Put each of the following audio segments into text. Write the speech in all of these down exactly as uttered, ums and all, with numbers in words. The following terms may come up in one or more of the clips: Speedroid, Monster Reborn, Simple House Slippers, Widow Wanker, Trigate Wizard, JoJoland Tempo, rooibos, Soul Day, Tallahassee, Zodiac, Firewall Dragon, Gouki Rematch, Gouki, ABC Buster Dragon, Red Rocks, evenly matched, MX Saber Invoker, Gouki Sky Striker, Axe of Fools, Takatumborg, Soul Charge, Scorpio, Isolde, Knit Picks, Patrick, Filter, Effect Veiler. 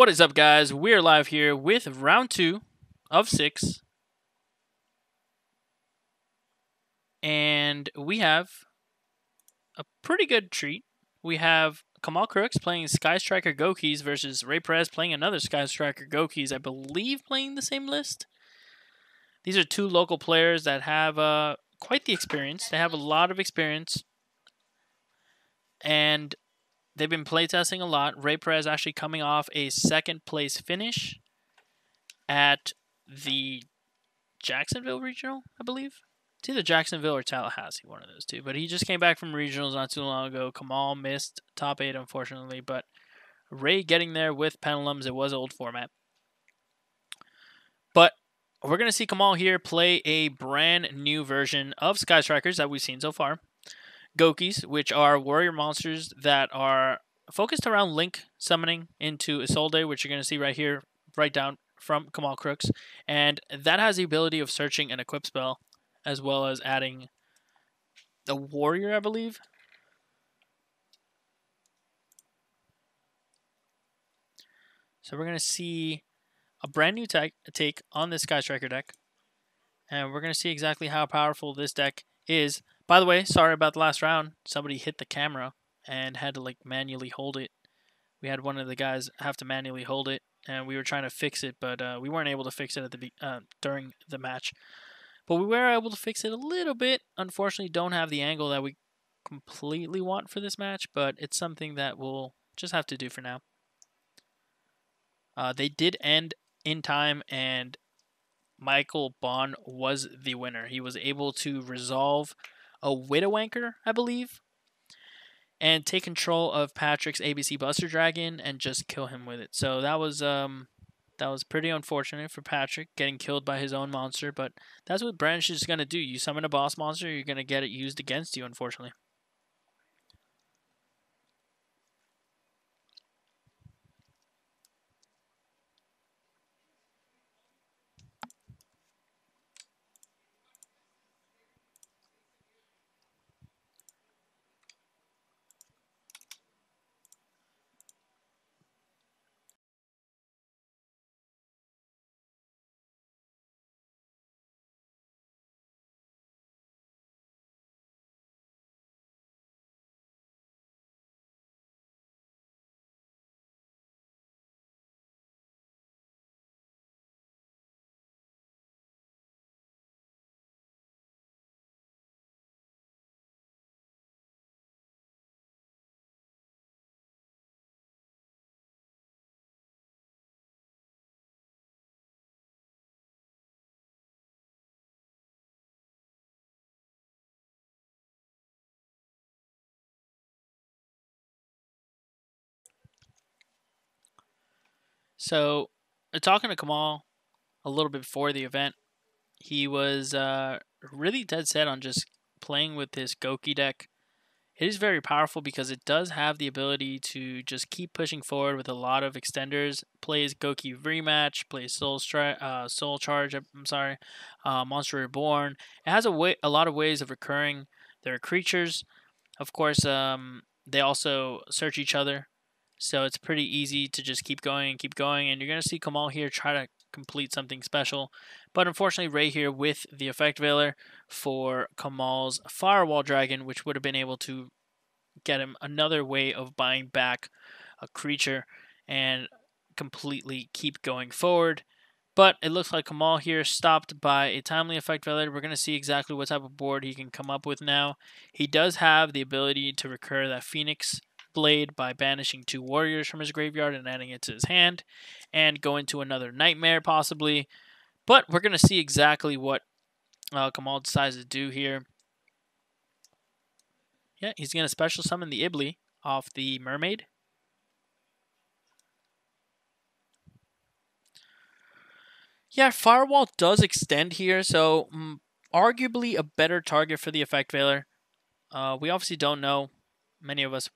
What is up, guys? We're live here with round two of six. And we have a pretty good treat. We have Kamal Crooks playing Sky Striker Goukis versus Ray Perez playing another Sky Striker Goukis, I believe playing the same list. These are two local players that have uh, quite the experience. They have a lot of experience. And they've been playtesting a lot. Ray Perez actually coming off a second place finish at the Jacksonville Regional, I believe. It's either Jacksonville or Tallahassee, one of those two. But he just came back from regionals not too long ago. Kamal missed top eight, unfortunately. But Ray getting there with Pendulums. It was old format. But we're going to see Kamal here play a brand new version of Sky Strikers that we've seen so far. Goukis, which are warrior monsters that are focused around link summoning into Isolde, which you're going to see right here, right down from Kamal Crooks. And that has the ability of searching an equip spell, as well as adding the warrior, I believe. So we're going to see a brand new take on this Sky Striker deck. And we're going to see exactly how powerful this deck is. By the way, sorry about the last round. Somebody hit the camera and had to like manually hold it. We had one of the guys have to manually hold it, and we were trying to fix it, but uh, we weren't able to fix it at the be uh, during the match. But we were able to fix it a little bit. Unfortunately, don't have the angle that we completely want for this match, but it's something that we'll just have to do for now. Uh, they did end in time, and Michael Bond was the winner. He was able to resolve a Widow Wanker, I believe, and take control of Patrick's A B C Buster Dragon and just kill him with it. So that was um, that was pretty unfortunate for Patrick, getting killed by his own monster, but that's what Branch is going to do. You summon a boss monster, you're going to get it used against you, unfortunately. So, talking to Kamal a little bit before the event, he was uh, really dead set on just playing with this Gouki deck. It is very powerful because it does have the ability to just keep pushing forward with a lot of extenders. Plays Gouki Rematch, plays Soul Stri- uh, Soul Charge. I'm sorry, uh, Monster Reborn. It has a way, a lot of ways of recurring their creatures. Of course, um, they also search each other. So it's pretty easy to just keep going and keep going. And you're going to see Kamal here try to complete something special. But unfortunately, Ray here with the Effect Veiler for Kamal's Firewall Dragon, which would have been able to get him another way of buying back a creature and completely keep going forward. But it looks like Kamal here stopped by a timely Effect Veiler. We're going to see exactly what type of board he can come up with now. He does have the ability to recur that Phoenix Blade by banishing two warriors from his graveyard and adding it to his hand, and go into another nightmare possibly. But we're going to see exactly what uh, Kamal decides to do here. Yeah, he's going to special summon the Iblee off the Mermaid. Yeah, Firewall does extend here, so mm, arguably a better target for the Effect Veiler. Uh, we obviously don't know, many of us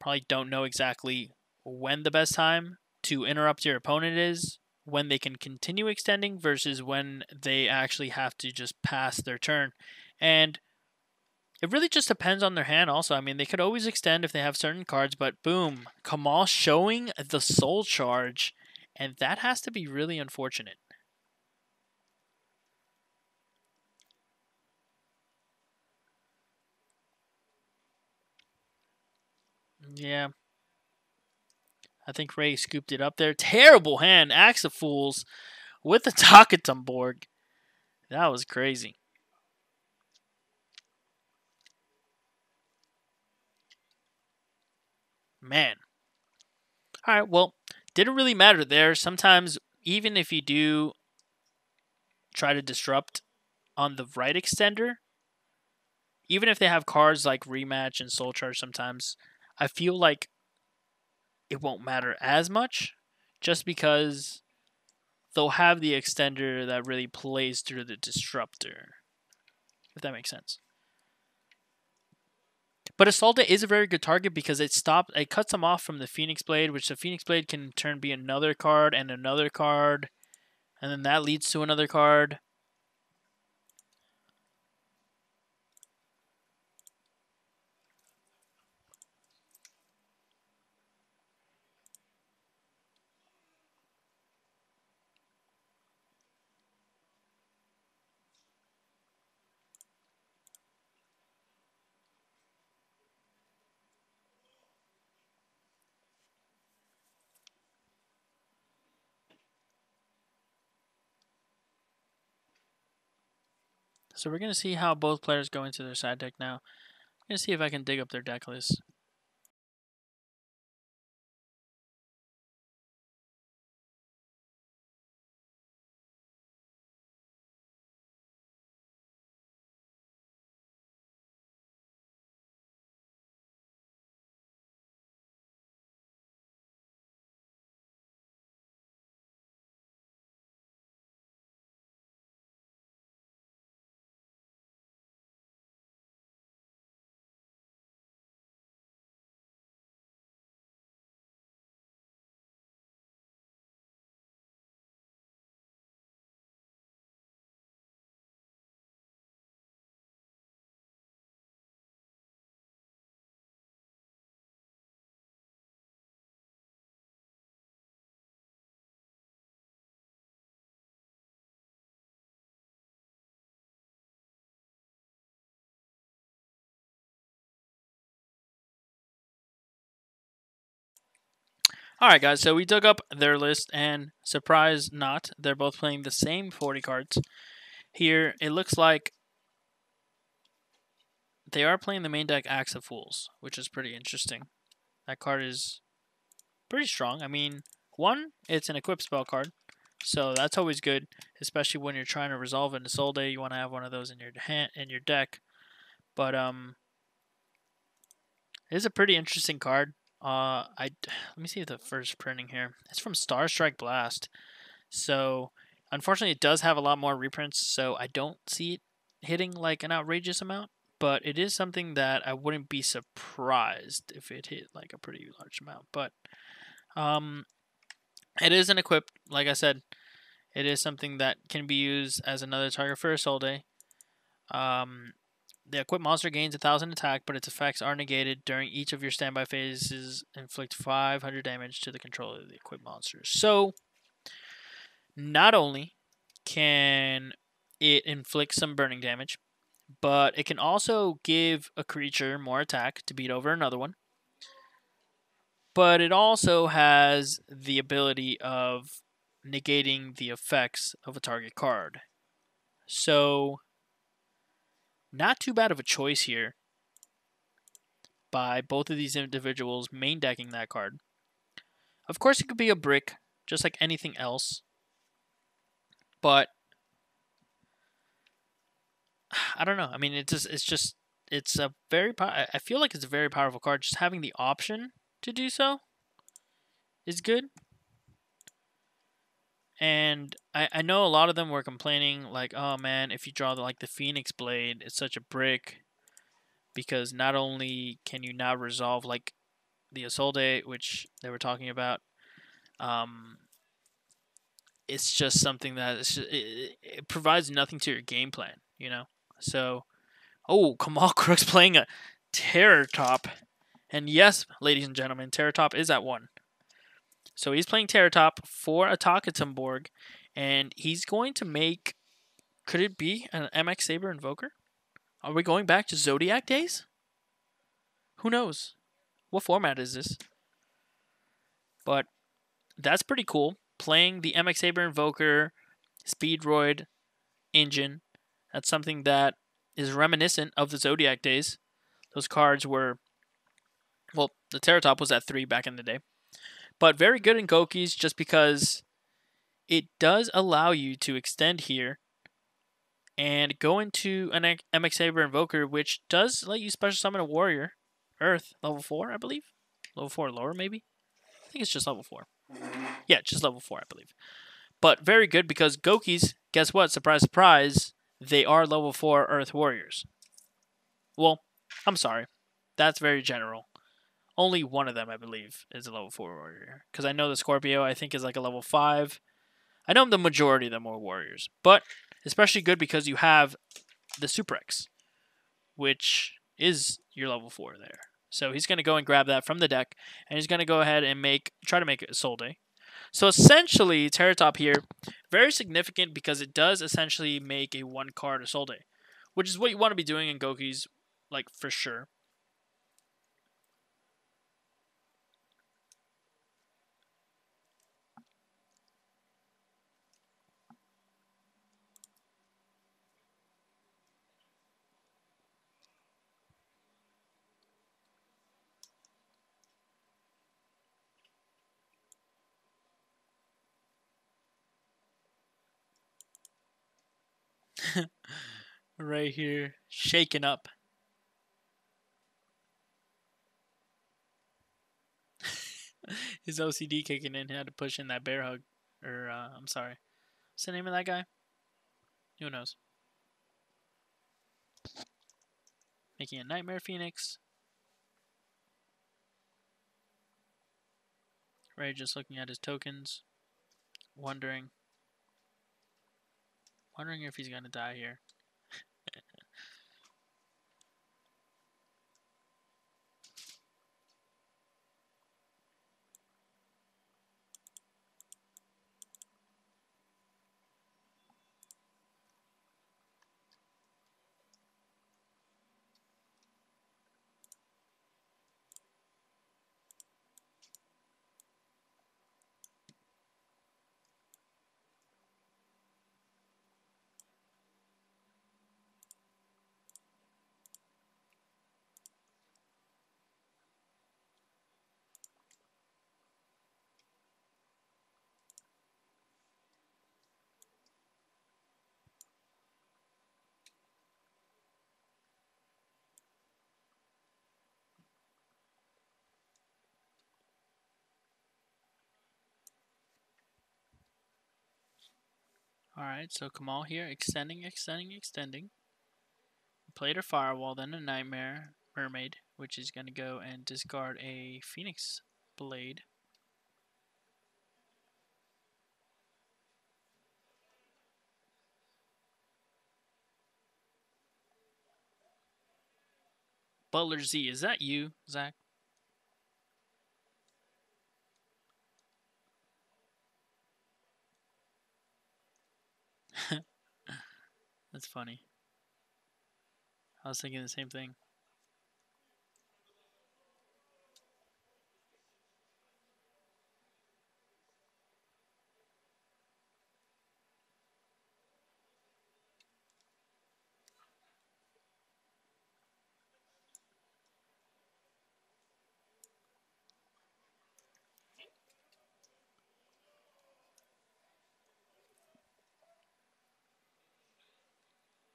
probably don't know exactly when the best time to interrupt your opponent is, when they can continue extending versus when they actually have to just pass their turn. And it really just depends on their hand also. I mean, they could always extend if they have certain cards, but boom, Kamal showing the Soul Charge And that has to be really unfortunate. Yeah. I think Ray scooped it up there. Terrible hand. Axe of Fools with the Takatumborg. That was crazy. Man. All right, well, didn't really matter there. Sometimes, even if you do try to disrupt on the right extender, even if they have cards like Rematch and Soul Charge sometimes, I feel like it won't matter as much just because they'll have the extender that really plays through the disruptor, if that makes sense. But Isolde is a very good target because it stops, it cuts them off from the Phoenix Blade, which the Phoenix Blade can in turn be another card and another card, and then that leads to another card. So we're going to see how both players go into their side deck now. I'm going to see if I can dig up their deck list. Alright guys, so we dug up their list, and surprise not, they're both playing the same forty cards. Here, it looks like they are playing the main deck Axe of Fools, which is pretty interesting. That card is pretty strong. I mean, one, it's an equip spell card, so that's always good, especially when you're trying to resolve an Isolde. You want to have one of those in your hand, in your deck. But um, it's a pretty interesting card. Uh, I, let me see the first printing here. It's from Star Strike Blast. So, unfortunately, it does have a lot more reprints, so I don't see it hitting like an outrageous amount. But it is something that I wouldn't be surprised if it hit like a pretty large amount. But um, it is an equip. Like I said, it is something that can be used as another target for Isolde. Um... The equipped monster gains one thousand attack, but its effects are negated during each of your standby phases. Inflict five hundred damage to the controller of the equipped monster. So, not only can it inflict some burning damage, but it can also give a creature more attack to beat over another one. But it also has the ability of negating the effects of a target card. So, not too bad of a choice here by both of these individuals main decking that card. Of course, it could be a brick, just like anything else. But I don't know. I mean, it's just, it's just, it's a very, I feel like it's a very powerful card. Just having the option to do so is good. And I, I know a lot of them were complaining, like, oh man, if you draw the, like the Phoenix Blade, it's such a brick because not only can you now resolve like the Isolde, which they were talking about, um, it's just something that it's just, it, it provides nothing to your game plan, you know. So, oh, Kamal Crooks playing a Terrortop, and yes, ladies and gentlemen, Terrortop is at one. So he's playing Terrortop for a Takatumborg, and he's going to make... Could it be an M X Saber Invoker? Are we going back to Zodiac days? Who knows? What format is this? But that's pretty cool. Playing the M X Saber Invoker, Speedroid, Engine. That's something that is reminiscent of the Zodiac days. Those cards were... Well, the Terrortop was at three back in the day. But very good in Goukis just because it does allow you to extend here and go into an M X Saber Invoker, which does let you special summon a warrior. Earth, level four, I believe. Level four, lower maybe. I think it's just level four. Yeah, just level four, I believe. But very good because Goukis, guess what? Surprise, surprise, they are level four Earth warriors. Well, I'm sorry. That's very general. Only one of them, I believe, is a level four warrior. Because I know the Scorpio, I think, is like a level five. I know the majority of them are warriors. But especially good because you have the Suprex, which is your level four there. So he's going to go and grab that from the deck. And he's going to go ahead and make try to make it a Soul Day. So essentially, Terrortop here, very significant because it does essentially make a one card a Soul Day. Which is what you want to be doing in Goukis, like, for sure. Right here, shaken up. His O C D kicking in. He had to push in that bear hug. Or, uh, I'm sorry. What's the name of that guy? Who knows? Making a Nightmare Phoenix. Ray just looking at his tokens. Wondering. Wondering if he's going to die here. Alright, so Kamal here, extending, extending, extending. Played her Firewall, then a Nightmare Mermaid, which is going to go and discard a Phoenix Blade. Butler Z, is that you, Zach? That's funny. I was thinking the same thing.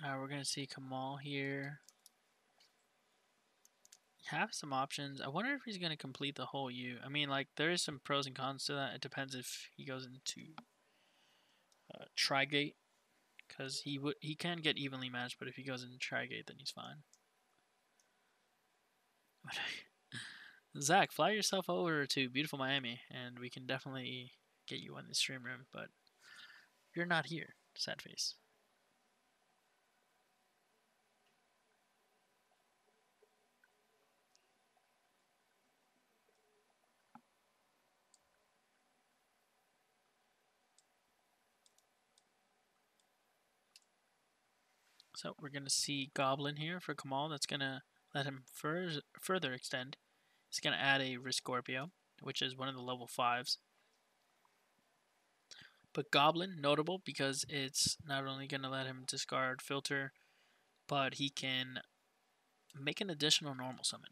Uh, we're going to see Kamal here. Have some options. I wonder if he's going to complete the whole U. I mean, like, there is some pros and cons to that. It depends if he goes into uh, Trigate. Because he, he can get evenly matched, but if he goes into Trigate, then he's fine. Zach, fly yourself over to beautiful Miami, and we can definitely get you on the stream room, but you're not here. Sad face. So we're going to see Goblin here for Kamal. That's going to let him fur further extend. He's going to add a Riscorpio, which is one of the level fives. But Goblin, notable because it's not only going to let him discard Filter, but he can make an additional normal summon.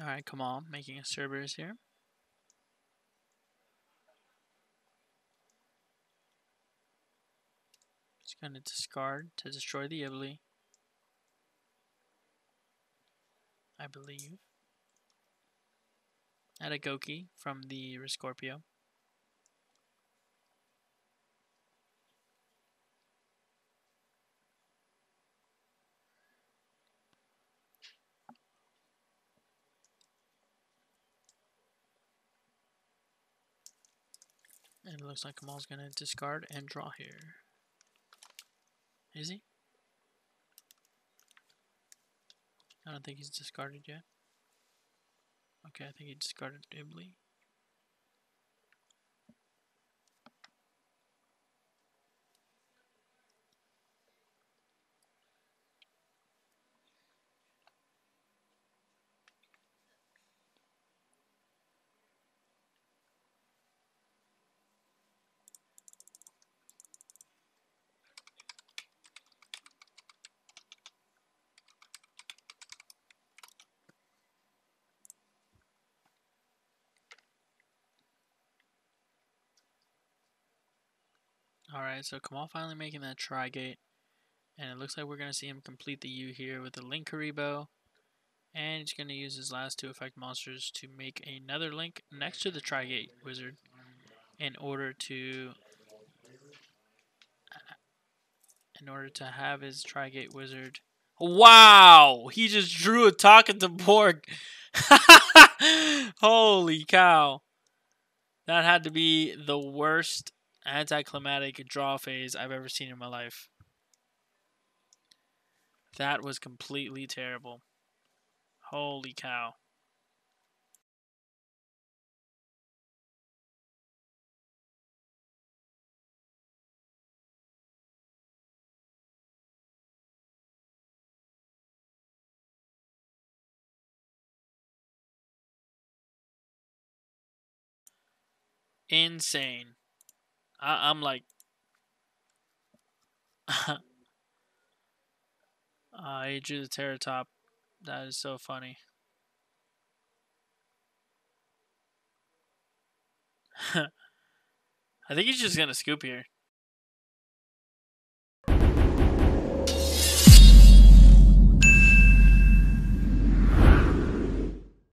Alright, Kamal making a Cerberus here. Just going to discard to destroy the Iblee, I believe. Add a Gouki from the Riscorpio. And it looks like Kamal's going to discard and draw here. Is he? I don't think he's discarded yet. Okay, I think he discarded Iblee. Alright, so Kamal finally making that Trigate, and it looks like we're going to see him complete the U here with the Link Karibo, and he's going to use his last two effect monsters to make another Link next to the Trigate Wizard in order to in order to have his Trigate Wizard. Wow! He just drew a Takatumborg! Holy cow! That had to be the worst anticlimactic draw phase I've ever seen in my life. That was completely terrible. Holy cow. Insane. I, I'm like, I uh, drew the Terrortop. That is so funny. I think he's just gonna scoop here.